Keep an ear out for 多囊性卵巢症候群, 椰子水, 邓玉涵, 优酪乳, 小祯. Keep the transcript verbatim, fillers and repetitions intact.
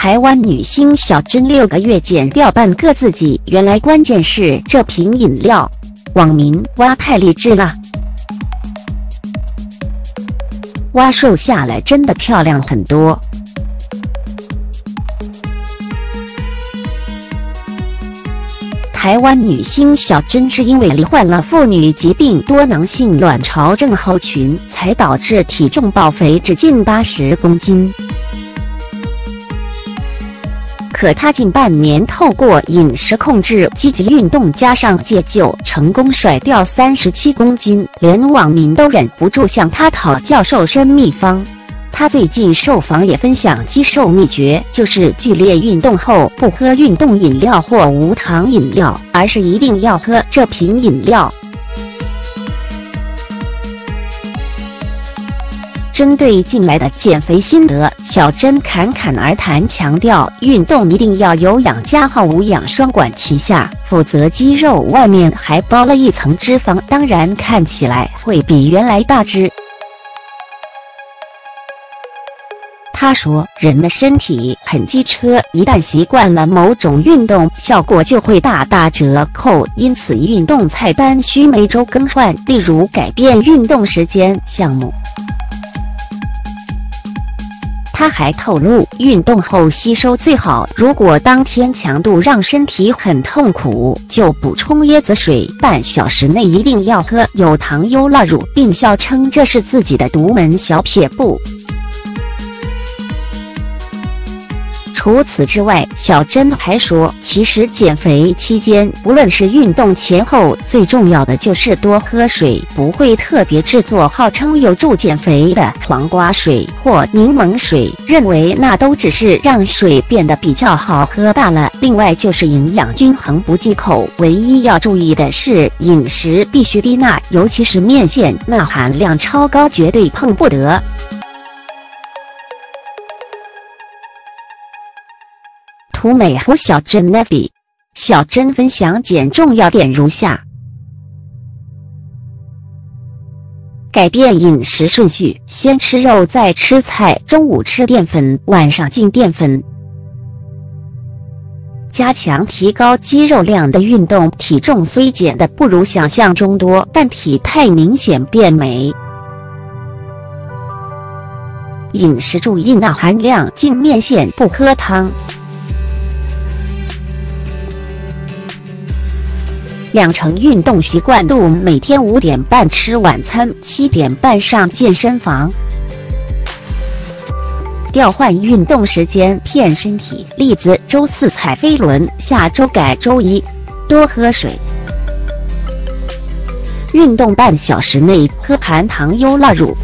台湾女星小珍六个月减掉半个自己，原来关键是这瓶饮料。网民哇太励志了，哇瘦下来真的漂亮很多。台湾女星小珍是因为罹患了妇女疾病多囊性卵巢症候群，才导致体重暴肥至近八十公斤。可她近半年透过饮食控制、积极运动加上戒酒，成功甩掉三十七公斤，连网民都忍不住向她讨教瘦身秘方。她最近受访也分享肌瘦秘诀，就是剧烈运动后不喝运动饮料或无糖饮料，而是一定要喝这瓶饮料。针对近来的减肥心得，小珍侃侃而谈，强调运动一定要有氧加好无氧双管齐下，否则肌肉外面还包了一层脂肪，当然看起来会比原来大只。他说，人的身体很机车，一旦习惯了某种运动，效果就会大打折扣，因此运动菜单需每周更换，例如改变运动时间、项目。他还透露，运动后吸收最好，如果当天强度让身体很痛苦，就补充椰子水，半小时内一定要喝有糖优酪乳，并笑称这是自己的独门小撇步。除此之外，小珍还说，其实减肥期间，不论是运动前后，最重要的就是多喝水，不会特别制作号称有助减肥的黄瓜水或柠檬水，认为那都只是让水变得比较好喝罢了。另外就是营养均衡不忌口，唯一要注意的是饮食必须低钠，尤其是面线，钠含量超高，绝对碰不得。图美和小珍 Navy， 小珍分享减重要点如下：改变饮食顺序，先吃肉再吃菜，中午吃淀粉，晚上净淀粉。加强提高肌肉量的运动，体重虽减的不如想象中多，但体态明显变美。饮食注意钠含量，净面线不喝汤。养成运动习惯度，每天五点半吃晚餐，七点半上健身房。调换运动时间，骗身体。例子：周四踩飞轮，下周改周一。多喝水。运动半小时内喝含糖优酪乳。